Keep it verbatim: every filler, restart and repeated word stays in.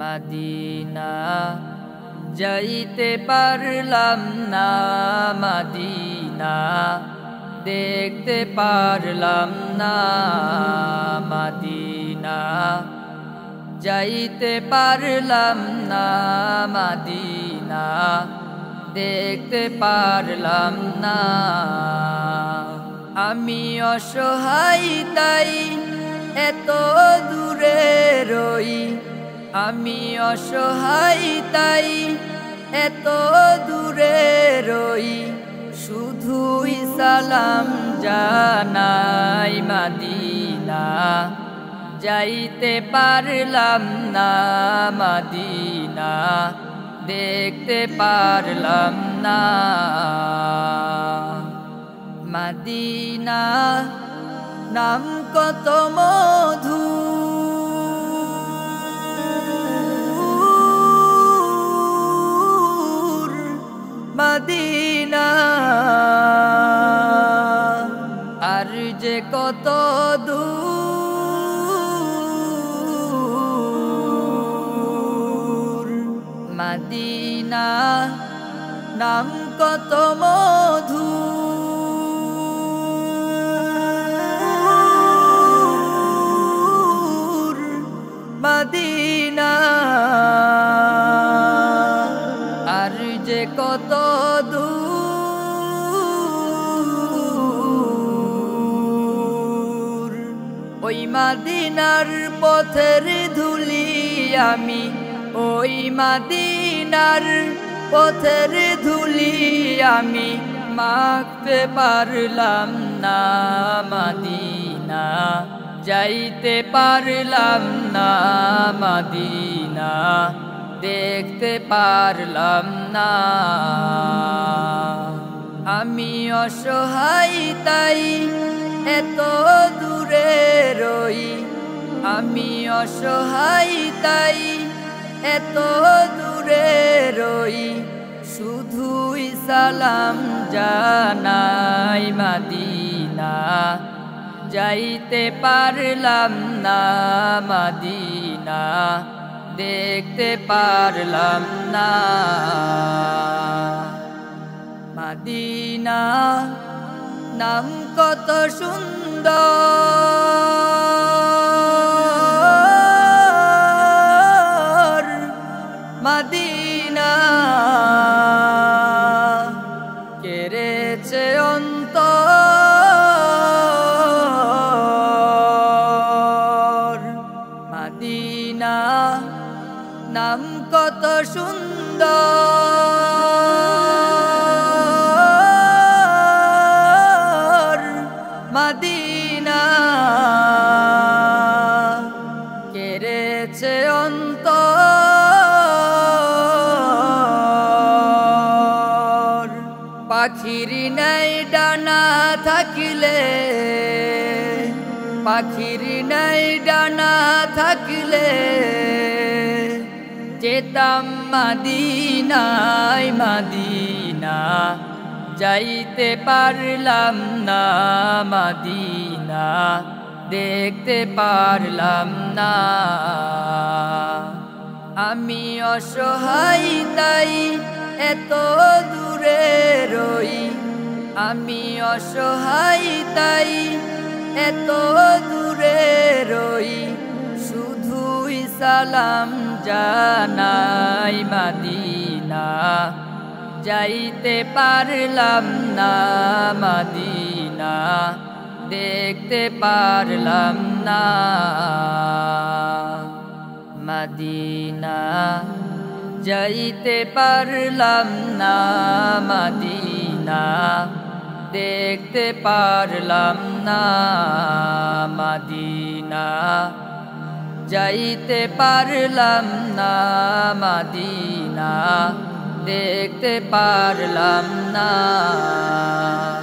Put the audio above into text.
Medina जाइते पारलाम ना Medina देखते पारलाम ना मदीना जाइते पारलाम ना मदीना देखते पारलाम ना आमी असहाय ताई एतो दूरे रोई आमी असहाय ताई एतो दूरे रोई शुधुई सालाम जानाई मदीना जाइते पारलाम ना मदीना देखते पारलाम ना मदीना नाम कत मधु मदीना आर जे कत दूर मदीना नाम कत मधु मदीना आर जे कत दूर ओई मदीनार पथेर धूली आमी ओई मदीनार पथेर धूली आमी माखते पारलाम ना मदीना जाइते पारलाम ना मदीना देखते पारलाम ना आमी असहाय ताई एतो दूरे रोई आमी असहाय ताई एतो दूरे रोई शुधुई सालाम जानाई मदीना जाइते पारलाम ना मदीना देखते पारलाम ना मदीना नाम कत सुंदर मदीना কেড়েছে অন্তর मदीना नाम कत सुंदर मदीना কেড়েছে অন্তর পাখির নাই ডানা থাকিলে পাখির নাই ডানা থাকলে যেতাম মদিনায় মদিনা যাইতে পারলাম না মদিনা দেখতে পারলাম না আমি অসহায় তাই এত দূরে রই আমি অসহায় তাই एतो दूरे रोई शुधुई सालाम जानाई मदीना जाइते पारलाम ना मदीना देखते पारलाम ना मदीना जाइते पारलाम ना मदीना देखते पारलाम ना मदीना जाइते पारलाम ना मदीना देखते पारलाम ना।